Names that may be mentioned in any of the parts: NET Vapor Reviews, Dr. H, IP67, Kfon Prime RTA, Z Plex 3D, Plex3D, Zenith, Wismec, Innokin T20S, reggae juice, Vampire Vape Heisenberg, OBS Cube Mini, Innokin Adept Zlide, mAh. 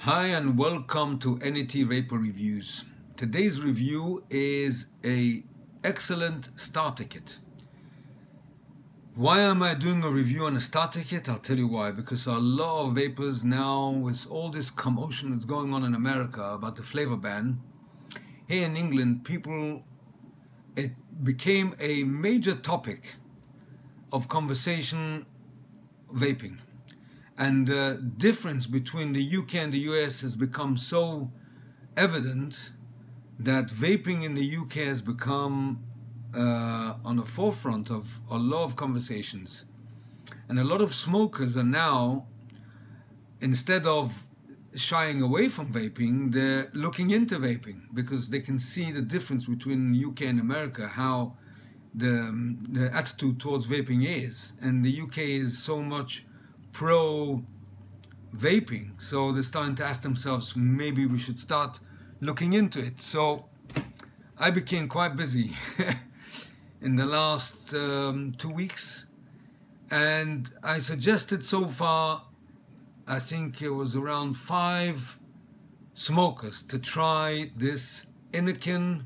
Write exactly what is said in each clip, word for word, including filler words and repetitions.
Hi and welcome to N E T Vapor Reviews. Today's review is a excellent starter kit. Why am I doing a review on a starter kit? I'll tell you why. Because a lot of vapors now, with all this commotion that's going on in America about the flavor ban, here in England, people, it became a major topic of conversation, vaping. And the difference between the U K and the U S has become so evident that vaping in the U K has become uh, on the forefront of a lot of conversations. And a lot of smokers are now, instead of shying away from vaping, they're looking into vaping because they can see the difference between U K and America, how the, the attitude towards vaping is. And the U K is so much pro-vaping, so they're starting to ask themselves, maybe we should start looking into it. So I became quite busy in the last um, two weeks, and I suggested so far, I think it was around five smokers to try this Innokin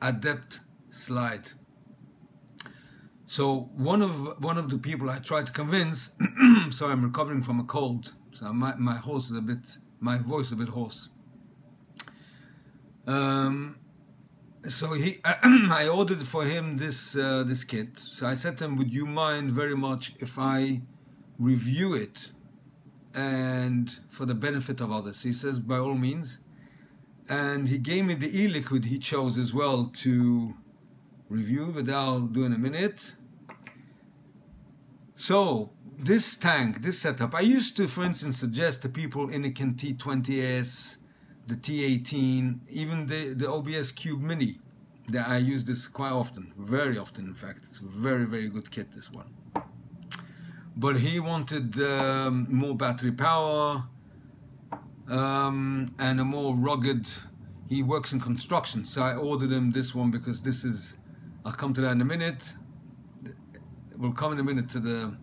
Adept Zlide. So one of one of the people I tried to convince, sorry, I'm recovering from a cold, so my my horse is a bit, my voice is a bit hoarse. Um, so he, I ordered for him this uh, this kit. So I said to him, "Would you mind very much if I review it, and for the benefit of others?" He says, "By all means," and he gave me the e-liquid he chose as well to review, but I'll do in a minute. So this tank, this setup, I used to, for instance, suggest to people Innokin T twenty S, the T eighteen, even the, the O B S Cube Mini. That I use this quite often, very often in fact. It's a very, very good kit, this one. But he wanted um, more battery power um, and a more rugged, he works in construction, so I ordered him this one because this is, I'll come to that in a minute. We'll come in a minute to the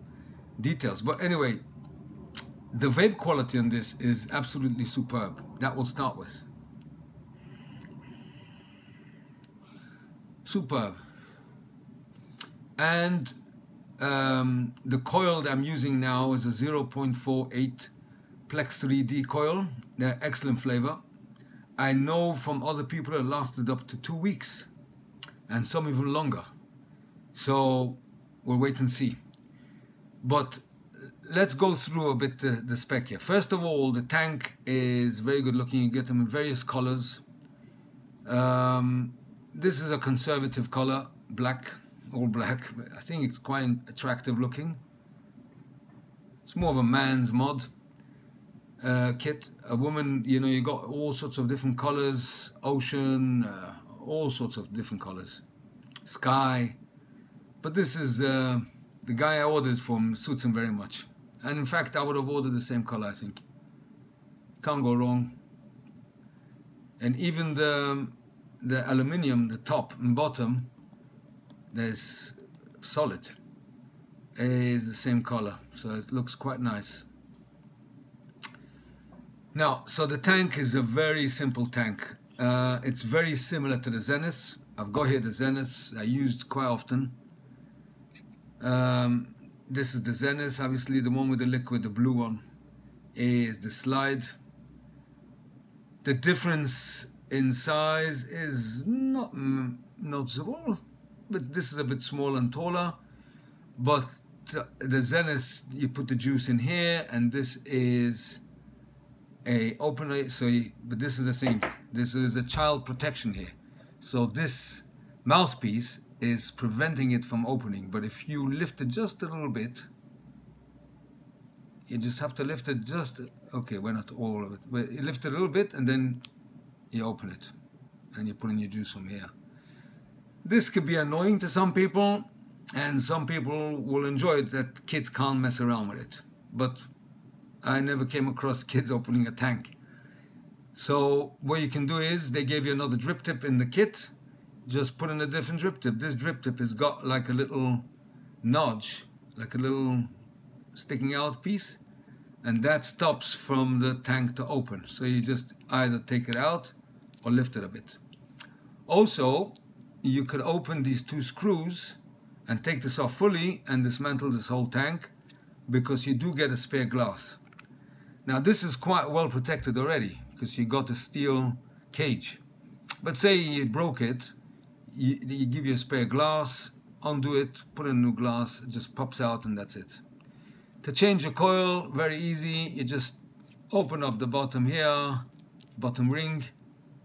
details. But anyway, the vape quality on this is absolutely superb. That we'll start with. Superb. And um, the coil that I'm using now is a zero point four eight Plex three D coil. They're excellent flavor. I know from other people it lasted up to two weeks and some even longer. So we'll wait and see. But let's go through a bit the, the spec here. First of all, the tank is very good looking. You get them in various colors. Um, this is a conservative color, black, all black. I think it's quite attractive looking. It's more of a man's mod uh, kit. A woman, you know, you got all sorts of different colors, ocean, uh, all sorts of different colors, sky. But this is uh, the guy I ordered from, suits him very much. And in fact, I would have ordered the same color, I think. Can't go wrong. And even the, the aluminium, the top and bottom, there's solid, is the same color. So it looks quite nice. Now, so the tank is a very simple tank. Uh, it's very similar to the Zenith. I've got here the Zenith, I used quite often. Um, this is the Zenith, obviously the one with the liquid, the blue one is the Zlide. The difference in size is not noticeable, but this is a bit smaller and taller. But the Zenith, you put the juice in here, and this is a open, so you, but this is the thing. This is a child protection here. So this mouthpiece is preventing it from opening. But if you lift it just a little bit, you just have to lift it just, okay, well not all of it, but you lift it a little bit and then you open it and you put in your juice from here. This could be annoying to some people, and some people will enjoy it, that kids can't mess around with it. But I never came across kids opening a tank. So what you can do is, they gave you another drip tip in the kit, just put in a different drip tip. This drip tip has got like a little nudge, like a little sticking out piece, and that stops from the tank to open. So you just either take it out or lift it a bit. Also, you could open these two screws and take this off fully and dismantle this whole tank, because you do get a spare glass. Now this is quite well protected already because you got a steel cage. But say you broke it, you, you give you a spare glass, undo it, put in new glass, it just pops out and that's it. To change the coil, very easy, you just open up the bottom here, bottom ring,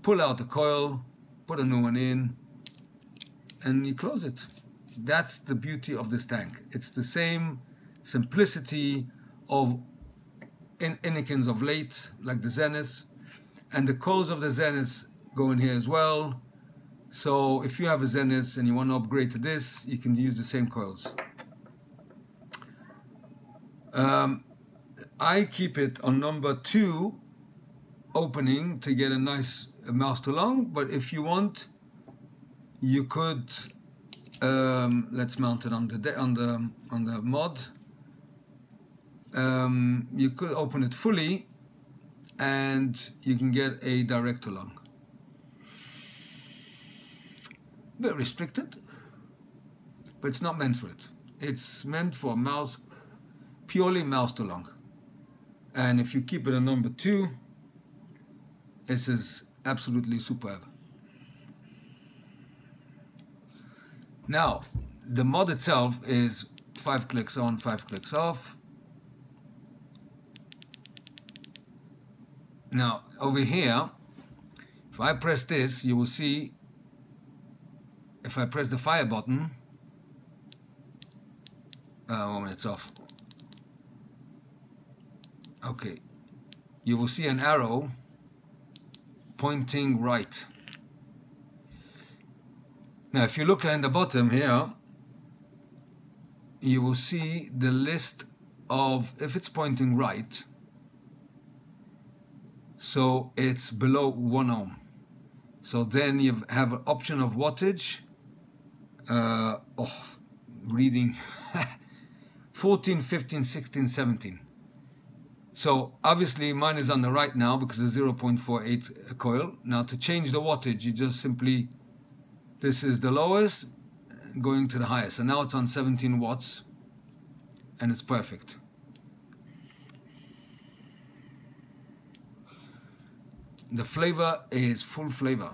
pull out the coil, put a new one in, and you close it. That's the beauty of this tank. It's the same simplicity of Innokins of late, like the Zenith, and the coils of the Zenith go in here as well. So if you have a Zenith and you want to upgrade to this, you can use the same coils. Um, I keep it on number two opening to get a nice mouth to lung, but if you want, you could, um, let's mount it on the, on the, on the mod. Um, you could open it fully and you can get a direct to lung. Bit restricted, but it's not meant for it. It's meant for mouth, purely mouth to lung. And if you keep it at number two, this is absolutely superb. Now, the mod itself is five clicks on, five clicks off. Now, over here, if I press this, you will see. If I press the fire button, uh, one minute, it's off. Okay, you will see an arrow pointing right. Now, if you look at the bottom here, you will see the list of, if it's pointing right, so it's below one ohm. So then you have an option of wattage. Uh, oh, reading fourteen, fifteen, sixteen, seventeen. So obviously mine is on the right now because it's zero point four eight coil. Now to change the wattage, you just simply, this is the lowest going to the highest. So now it's on seventeen watts and it's perfect. The flavor is full flavor.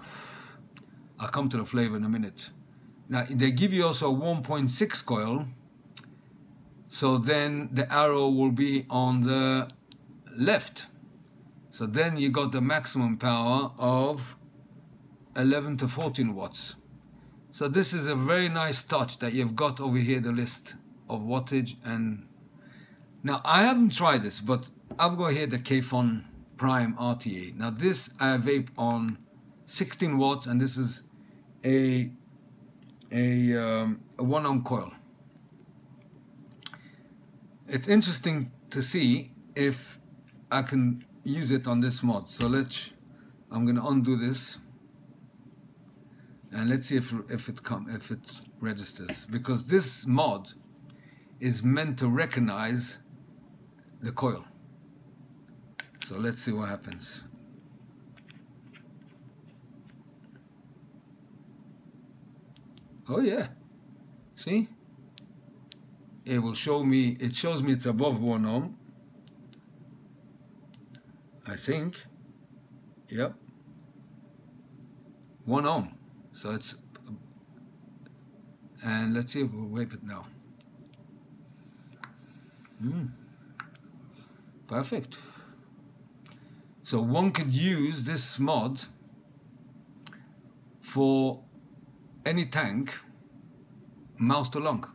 I'll come to the flavor in a minute. Now, they give you also a one point six coil, so then the arrow will be on the left. So then you got the maximum power of eleven to fourteen watts. So this is a very nice touch that you've got over here, the list of wattage. And now I haven't tried this, but I've got here the Kfon Prime R T A. Now this I vape on sixteen watts, and this is a A, um, a one ohm coil. It's interesting to see if I can use it on this mod. So let's, I'm gonna undo this and let's see if if it come if it registers, because this mod is meant to recognize the coil. So let's see what happens. Oh yeah, see, it will show me, it shows me it's above one ohm, I think. Yep, one ohm. So it's, and let's see if we'll wipe it now. Mm. Perfect. So one could use this mod for any tank, mouth to lung.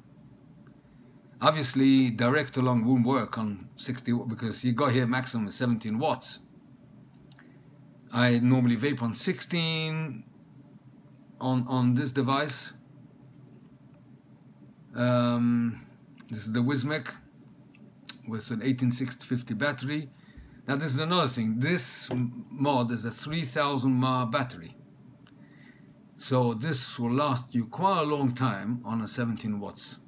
Obviously direct to lung won't work on sixty, because you got here maximum seventeen watts. I normally vape on sixteen on on this device. Um, this is the Wismec with an eighteen six fifty battery. Now this is another thing, this mod is a three thousand milliamp hour battery. So this will last you quite a long time on a seventeen watts.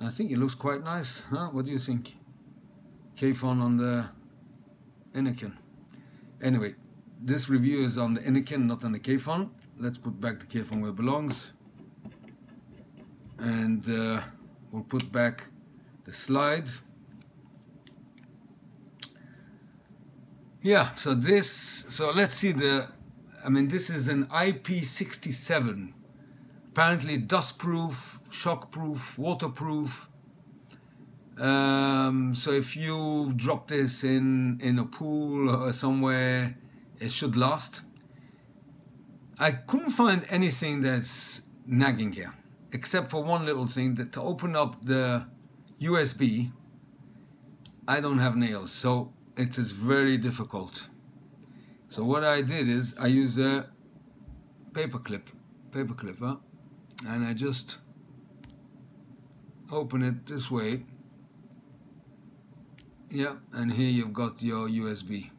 I think it looks quite nice, huh? What do you think? Kfon on the Innokin. Anyway, this review is on the Innokin, not on the Kfon. Let's put back the Kfon where it belongs. And uh, we'll put back the Zlide. Yeah, so this, so let's see the, I mean, this is an I P sixty-seven. Apparently dust-proof, shock-proof, waterproof. Um, so if you drop this in, in a pool or somewhere, it should last. I couldn't find anything that's nagging here, except for one little thing, that to open up the U S B, I don't have nails, so it is very difficult. So what I did is I used a paper clip, paper clipper, and I just open it this way. Yeah, and here you've got your U S B.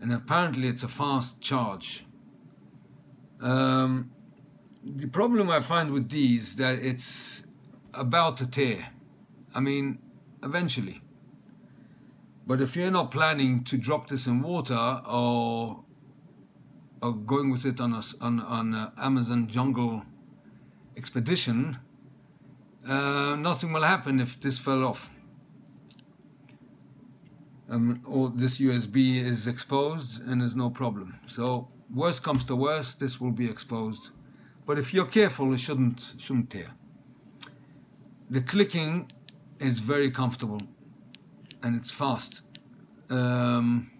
And apparently it's a fast charge. Um, the problem I find with these that it's about to tear. I mean, eventually. But if you're not planning to drop this in water or or going with it on a, on on a Amazon jungle expedition, uh, nothing will happen if this fell off. Um, or this U S B is exposed and there's no problem. So worst comes to worst, this will be exposed. But if you're careful, it shouldn't shouldn't tear. The clicking is very comfortable and it's fast. Um,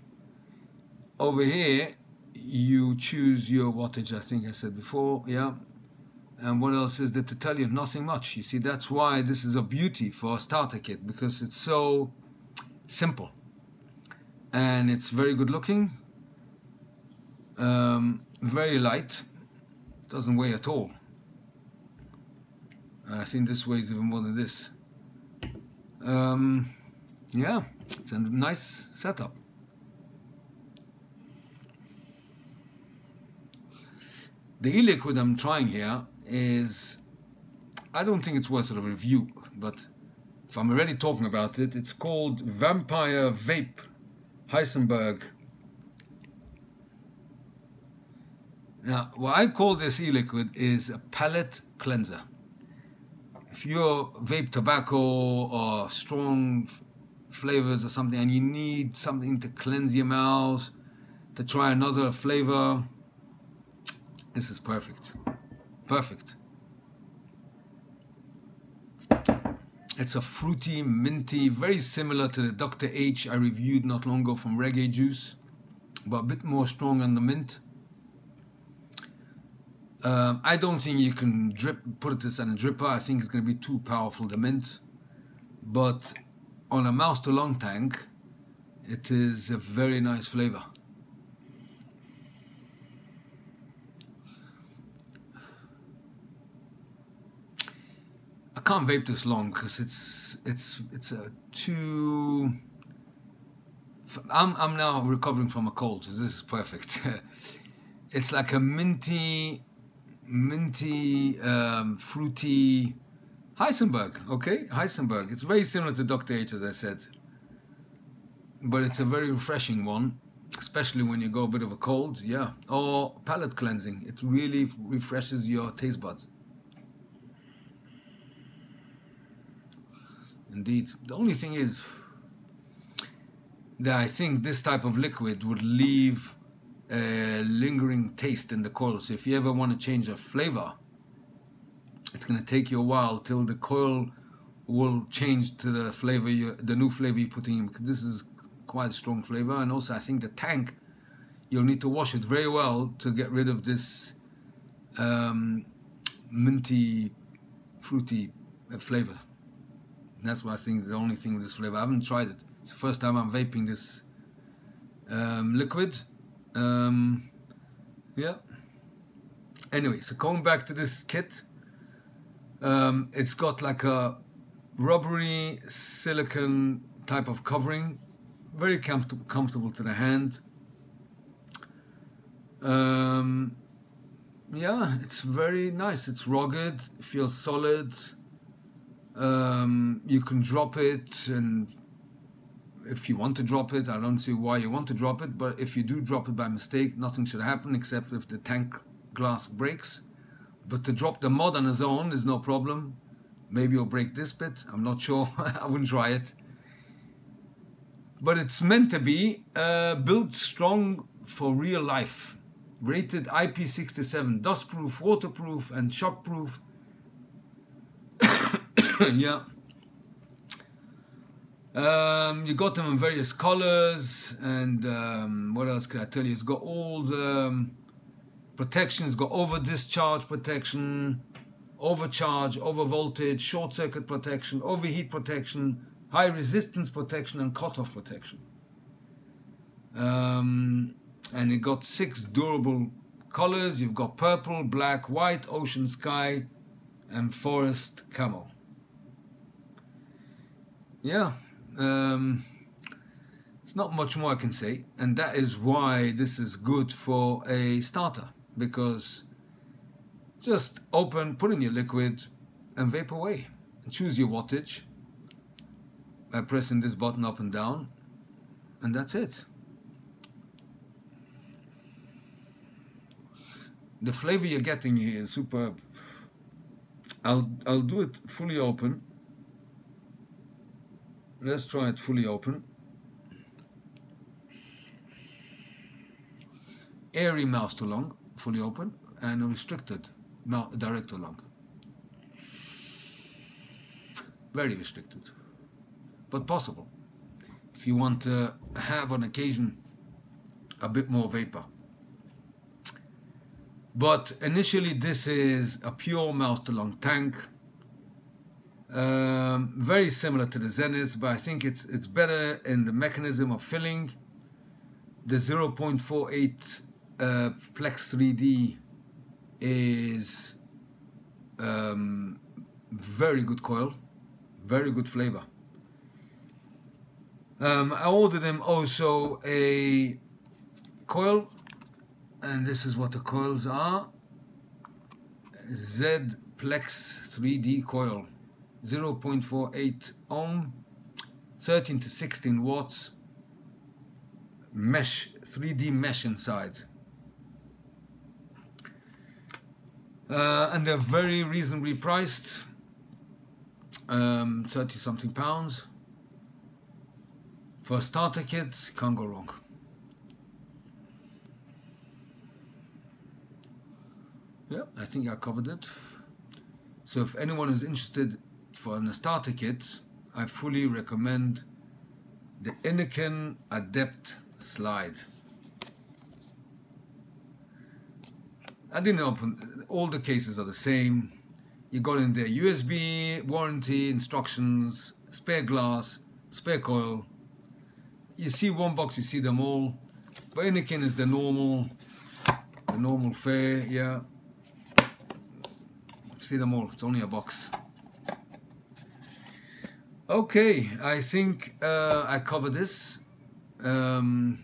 over here, you choose your wattage, I think I said before, yeah. And what else is there to tell you? Nothing much. You see, that's why this is a beauty for a starter kit, because it's so simple. And it's very good looking, um, very light, doesn't weigh at all. I think this weighs even more than this. Um, yeah, it's a nice setup. The e-liquid I'm trying here is, I don't think it's worth a review, but if I'm already talking about it, it's called Vampire Vape Heisenberg. Now, what I call this e-liquid is a palate cleanser. If you're vape tobacco or strong flavors or something and you need something to cleanse your mouth, to try another flavor, this is perfect. Perfect. It's a fruity, minty, very similar to the Doctor H I reviewed not long ago from Reggae Juice, but a bit more strong on the mint. Um, I don't think you can drip, put this on a dripper. I think it's going to be too powerful, the mint. But on a mouth to lung tank, it is a very nice flavor. I can't vape this long because it's it's it's a too. I'm I'm now recovering from a cold, so this is perfect. It's like a minty, minty, um, fruity Heisenberg. Okay, Heisenberg. It's very similar to Doctor H, as I said, but it's a very refreshing one, especially when you go a bit of a cold. Yeah, or palate cleansing. It really refreshes your taste buds. Indeed. The only thing is that I think this type of liquid would leave a lingering taste in the coil. So if you ever want to change a flavor, it's going to take you a while till the coil will change to the flavor, you, the new flavor you're putting in. Because this is quite a strong flavor, and also I think the tank, you'll need to wash it very well to get rid of this um, minty, fruity uh, flavor. That's what I think the only thing with this flavor. I haven't tried it. It's the first time I'm vaping this um, liquid. Um, yeah. Anyway, so going back to this kit, um, it's got like a rubbery silicone type of covering, very comfortable, comfortable to the hand. Um, yeah, it's very nice. It's rugged. It feels solid. Um, you can drop it and if you want to drop it, I don't see why you want to drop it, but if you do drop it by mistake, nothing should happen except if the tank glass breaks. But to drop the mod on its own is no problem. Maybe you'll break this bit, I'm not sure. I wouldn't try it. But it's meant to be uh, built strong for real life. Rated I P sixty-seven, dustproof, waterproof and shockproof. Yeah. Um, you got them in various colors, and um, what else can I tell you? It's got all the um, protections, got over discharge protection, overcharge, over voltage, short circuit protection, overheat protection, high resistance protection, and cutoff protection. Um, and it got six durable colors. You've got purple, black, white, ocean sky, and forest camo. Yeah, um, it's not much more I can say, and that is why this is good for a starter, because just open, put in your liquid and vape away, and choose your wattage by pressing this button up and down, and that's it. The flavor you're getting here is superb. I'll, I'll do it fully open. Let's try it fully open. Airy mouse to lung, fully open, and restricted direct to lung. Very restricted, but possible if you want to have on occasion a bit more vapor. But initially, this is a pure mouse to lung tank. Um, very similar to the Zenith, but I think it's it's better in the mechanism of filling. The zero point four eight uh, Plex three D is um, very good coil, very good flavor. Um, I ordered them also a coil, and this is what the coils are. Z Plex three D coil. zero point four eight ohm, thirteen to sixteen watts, mesh, three D mesh inside. Uh, and they're very reasonably priced, um, thirty something pounds. For a starter kit, can't go wrong. Yeah, I think I covered it. So if anyone is interested for a starter kit, I fully recommend the Innokin Adept Zlide. I didn't open, all the cases are the same. You got in there U S B, warranty, instructions, spare glass, spare coil. You see one box, you see them all. But Innokin is the normal, the normal fare, yeah. See them all, it's only a box. Okay, I think uh, I covered this. Um,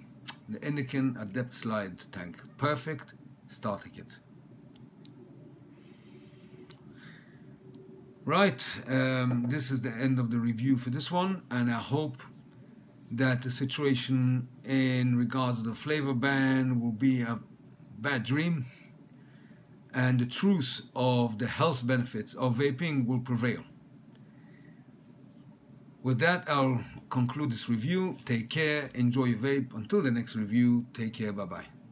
the Innokin Adept Zlide tank, perfect starter kit. Right, um, this is the end of the review for this one, and I hope that the situation in regards to the flavor ban will be a bad dream, and the truth of the health benefits of vaping will prevail. With that, I'll conclude this review. Take care, enjoy your vape. Until the next review, take care, bye-bye.